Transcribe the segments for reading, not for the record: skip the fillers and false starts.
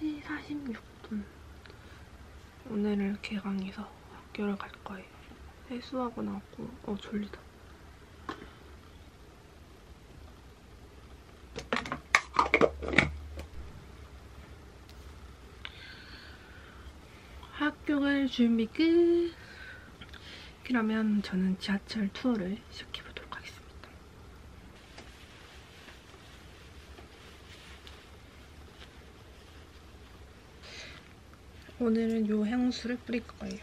9시 46분 오늘을 개강해서 학교를 갈 거예요. 세수하고 나왔고 졸리다. 학교 갈 준비 끝! 그러면 저는 지하철 투어를 시작해보도록 하겠습니다. 오늘은 요 향수를 뿌릴 거예요.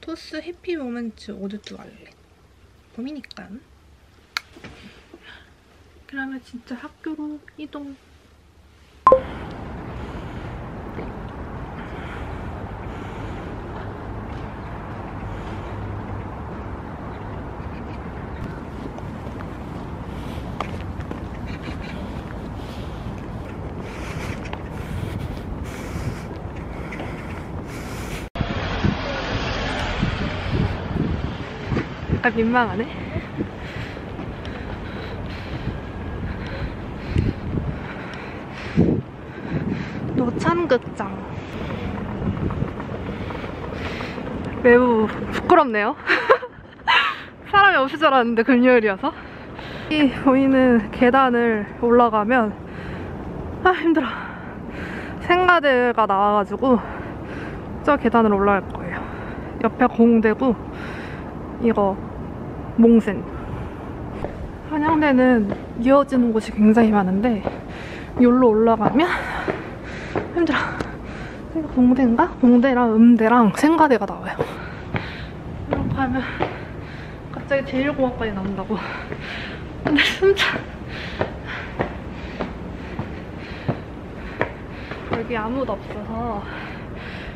토스 해피 모멘츠 오드 뚜알렛 봄이니까. 그러면 진짜 학교로 이동! 약간 민망하네. 노천극장. 매우 부끄럽네요. 사람이 없을 줄 알았는데 금요일이어서. 이 보이는 계단을 올라가면 힘들어. 생가대가 나와가지고 저 계단을 올라갈 거예요. 옆에 공대고 이거 몽센. 한양대는 이어지는 곳이 굉장히 많은데 여기로 올라가면 힘들어. 공대인가? 공대랑 음대랑 생가대가 나와요. 이렇게 하면 갑자기 제1공학과에 나온다고. 근데 진짜 여기 아무도 없어서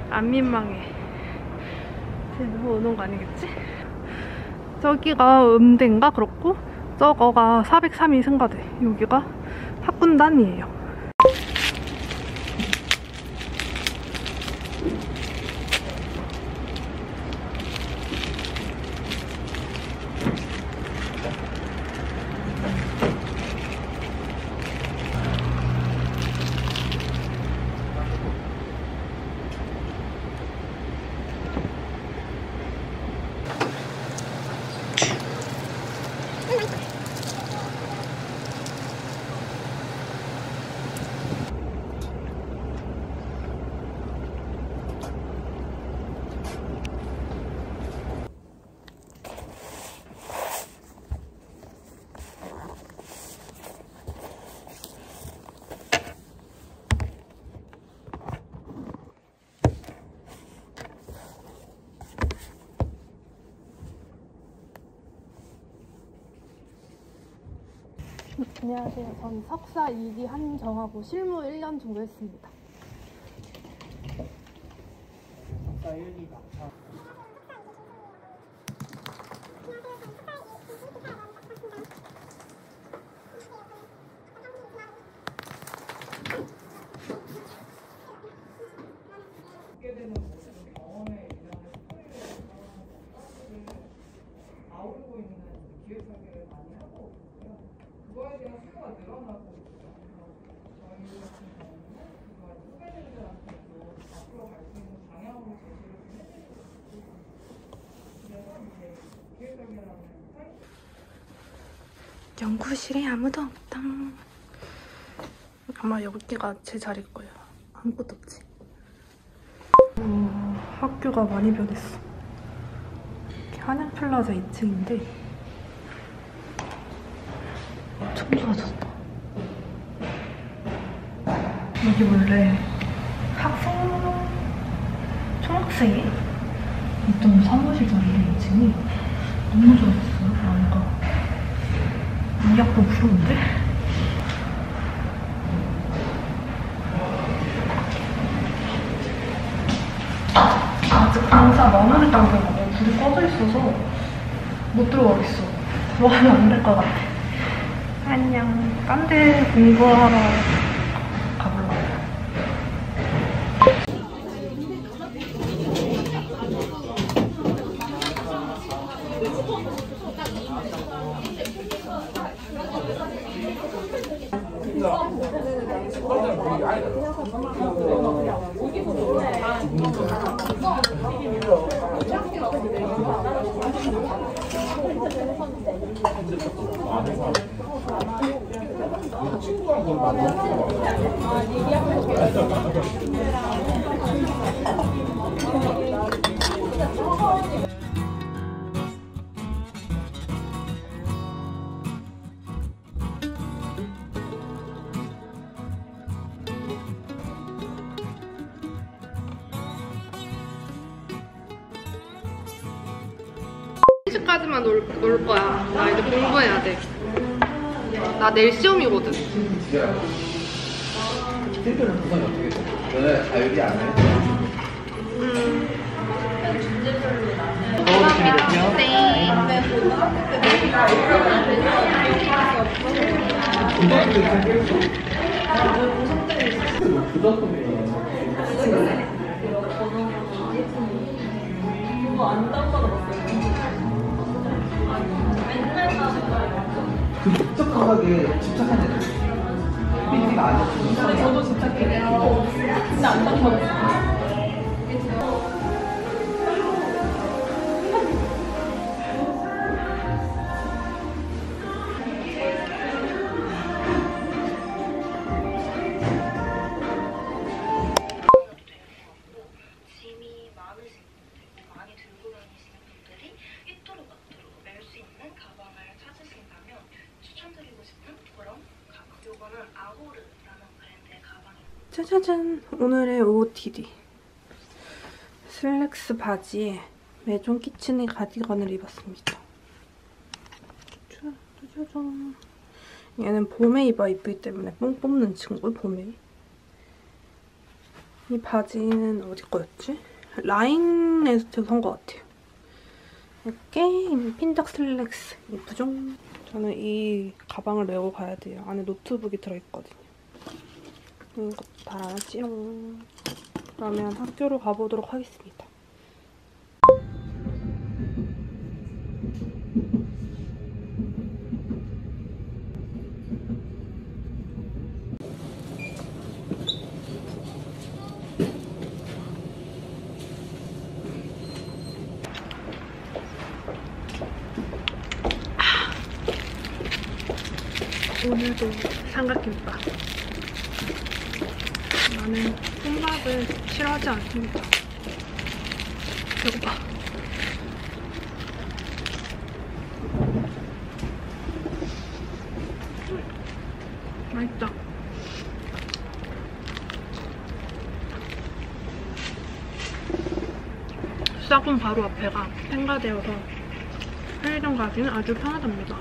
안 민망해. 쟤뭐 오는 거 아니겠지? 저기가 음대인가 그렇고 저거가 403이 생가대. 여기가 학군단이에요. 안녕하세요. 전 석사 2기 한정하고 실무 1년 정도 했습니다. 석사 1기 막차. 연구실에 아무도 없다. 아마 여기가 제 자리일 거예요. 아무것도 없지. 학교가 많이 변했어. 한양 플라자 2층인데 엄청 좋아졌다. 여기 원래 총학생이 있던 사무실 자리인 2층이 너무 좋아졌어요. 뭔가 이 학교 부러운데? 아직 강사 마무리 단계라고 불이 꺼져 있어서 못 들어가겠어. 들어가면 안 될 것 같아. 안녕. 딴 데 공부하러 가볼래. 까지만 놀 거야. 나 이제 공부해야 돼. 나 내일 시험이거든. 필리핀은 도산이 어떻게 돼? 너네 자율이 안 해? 급격하게 집착한 애들 삐삐가 안 했어요. 저도 집착해요. 근데 안 넘어갔어요. 짐이 많으신 분들, 많이 들고 다니시는 분들이 삐뚤어박뚤어 멜 수 있는 가방을 찾으신다면 추천드리고 싶은 그런 가방. 요거는 아우르라는 브랜드의 가방입니다. 짜자잔! 오늘의 OOTD. 슬랙스 바지에 메존 키츠네 가디건을 입었습니다. 짜자잔. 얘는 봄에 입어 이쁘기 때문에 뽕 뽑는 친구, 봄에. 이 바지는 어디 거였지? 라인에서 산 것 같아요. 이렇게 핀덕 슬랙스. 예쁘죠? 저는 이 가방을 메고 가야 돼요. 안에 노트북이 들어있거든요. 이것도 달아놨지요. 그러면 학교로 가보도록 하겠습니다. 오늘도 삼각김밥. 나는 혼밥을 싫어하지 않습니다. 배고파. 맛있다. 수학원 바로 앞에가 펜가되어서 편의점 가기는 아주 편하답니다.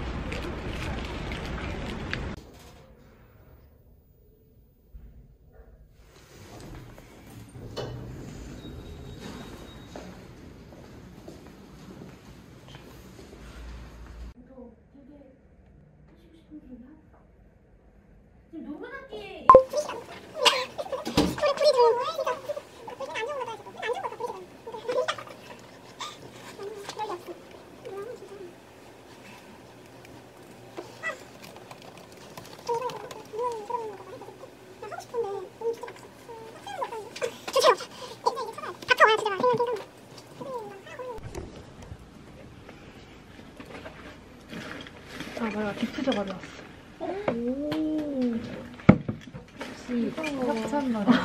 내가 디퓨저 가져왔어. 오. 혹시 협찬 받았나?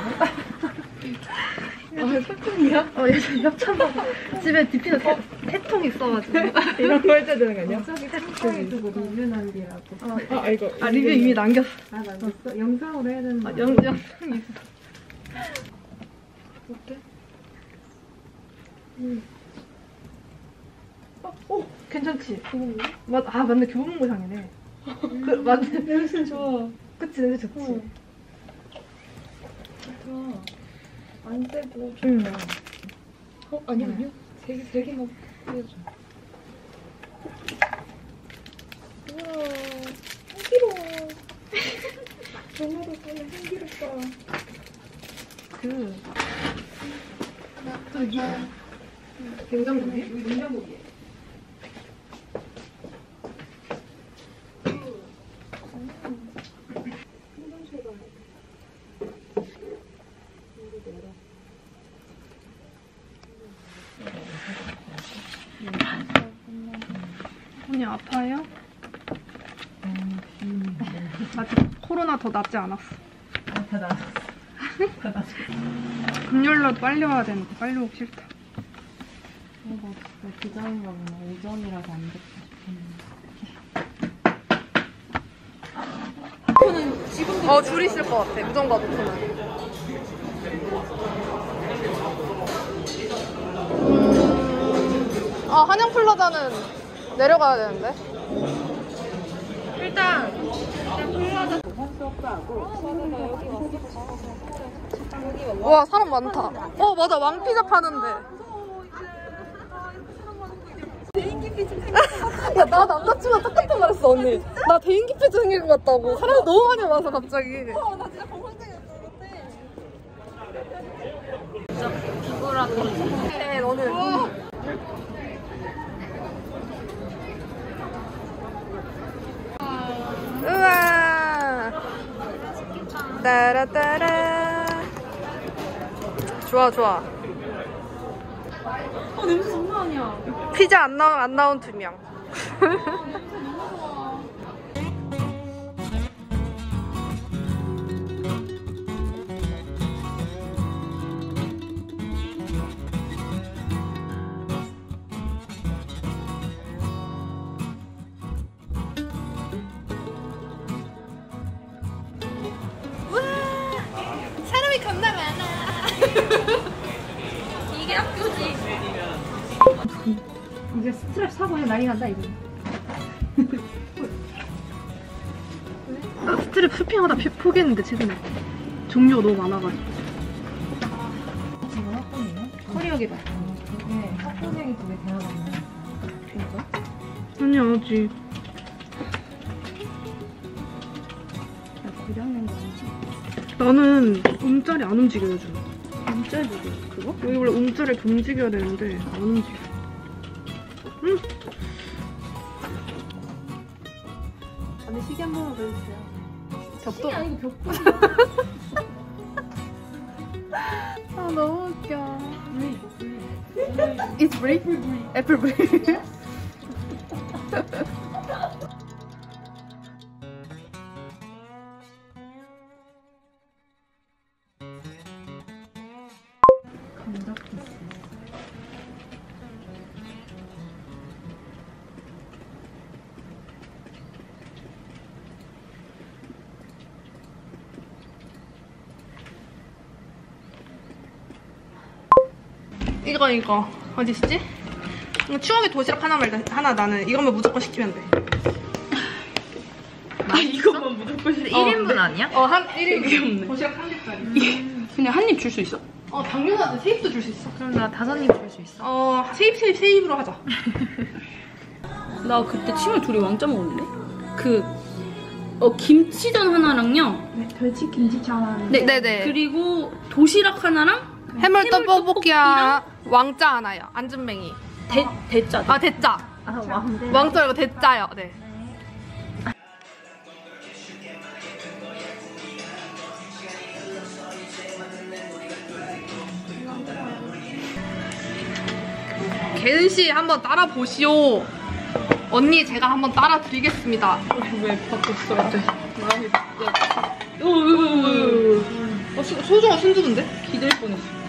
협찬이야? 어, 예전에 협찬 받았어. 집에 디퓨저 세통 있어가지고. 이런 거 해줘야 되는 거 아니야? 갑자기 세통에 두고 리뷰 남기라고. 아, 이거. 아, 리뷰 이미 남겼어. 아, 남겼어? 영상으로 해야 되는 거. 아, 영상이 있어. 어때? 오! 괜찮지? 아, 맞네. 교보문고상이네. 그, 맞네. 냄새 좋아. 그치? 냄새 좋지? 안 떼고 좋다. 어? 아니야? 아니야? 세 개만 떼줘. 우와. 향기로워. 너무도 보면 향기롭다. 저기. 냉장고네? 냉장고네. 아파요? 아직 코로나 더 낫지 않았어. 아, 다 낫았어. 다 낫았어. 금요일날 빨리 와야 되는데 빨리 오기 싫다. 이거 왜 비전인가 보나. 오전이라서 안 됐다 싶었는데. 코는 지금도 줄 있을 것 같아. 무전과 도토는. 아, 한양 플라자는 내려가야 되는데. 일단 플라자 와, 사람 많다. 어, 맞아. 왕피자 파는데. 야, 나 남자친구랑 똑같은 말 했어, 언니. 나 대인기피증 생길 것 같다고. 사람이 너무 많이 와서 갑자기. 나 진짜 건강증이었어, 그때. 비구라고. 네, 너는. 우와, 따라따라. 좋아, 좋아. 아, 냄새 장난 아니야. 피자 안 나온 두 명. 이게 학교지. 이제 스트랩 사고 그냥 난리 난다 이거. 나 스트랩 쇼핑하다 포기했는데 최근에 종류가 너무 많아가지고. 지금 학번이요? 커리어 개발. 네, 학번생이 두개 되어가네. 진짜? 아니, 아직. 나 고장낸 거 아니지? 나는 움짤이 안 움직여줘. 움짤이 누구야? 그거? 여기 원래 움짤이 좀 움직여야 되는데 안 움직여. 응? 언니 시계 한 번만 보여주세요. 벽돌. 시계 아니고 벽돌이야. 아, 너무 웃겨. It's break? Apple break. 이거 어디 있지? 추억의 도시락 하나 나는 이것만 무조건 시키면 돼. 아, 이것만 무조건 시키면 돼. 1인분 아니야? 한 1인분 도시락 한 입짜리. 그냥 한 입 줄 수 있어. 당연하지. 세입도 줄 수 있어. 그럼 나 5입 줄 수 있어. 세입으로 하자. 나 그때 친구 둘이 왕짜 먹었는데? 김치전 하나랑요. 네, 덜치 김치전 하나. 네네네. 그리고 도시락 하나랑. 해물떡볶이야. 왕짜 하나요. 안전뱅이. 대짜. 아, 대짜. 왕짜 이거 대짜요. 네. 개은씨 한번 따라 보시오. 언니 제가 한번 따라 드리겠습니다. 왜 바꿨어? 소중한 순두부인데? 기댈 뻔했어.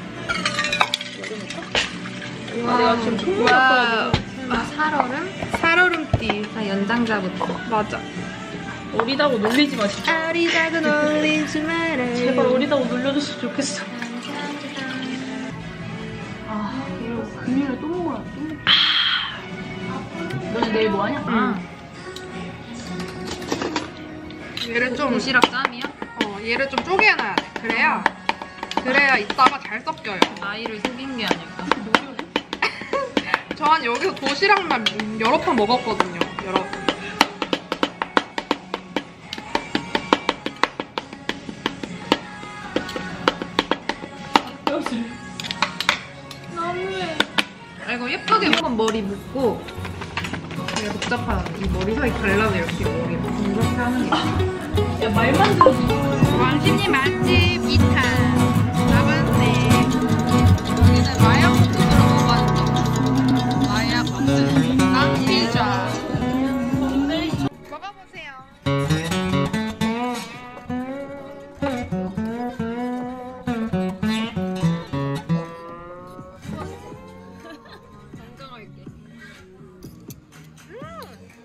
와, 내가 지금 총물 났어가지고. 설마 살얼음? 살얼음띠. 나 연장자부터. 맞아. 어리다고 놀리지 마시죠. 어리다고 놀리지 말아요. 제발 어리다고 놀려줬으면 좋겠어. 아, 이거 금요일에 또 먹어야 돼. 너네 내일 뭐하냐? 얘를 좀 도시락 쌈이야? 얘를 좀 쪼개놔야 돼. 그래야 이따가 잘 섞여요. 나이를 속인 게 아닐까? 전 여기서 도시락만 여러 판 먹었거든요, 여러분. 너무해. 이거 예쁘게 한번 머리 묶고. 되게 복잡한 이 머리 사이 갈라서 이렇게 머리 이렇게 하는 게. 야, 말만 들어도. 왕십리 맛집 2탄. 4번째. 여기는 마영.